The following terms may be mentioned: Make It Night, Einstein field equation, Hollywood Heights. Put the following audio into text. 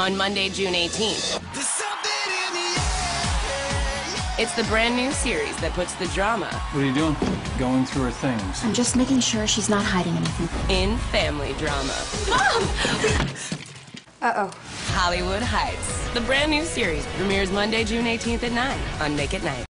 on Monday, June 18th. It's the brand new series that puts the drama... What are you doing? Going through her things. I'm just making sure she's not hiding anything. ...in family drama. Mom! Uh-oh. Hollywood Heights. The brand new series premieres Monday, June 18th at 9 on Make It Night.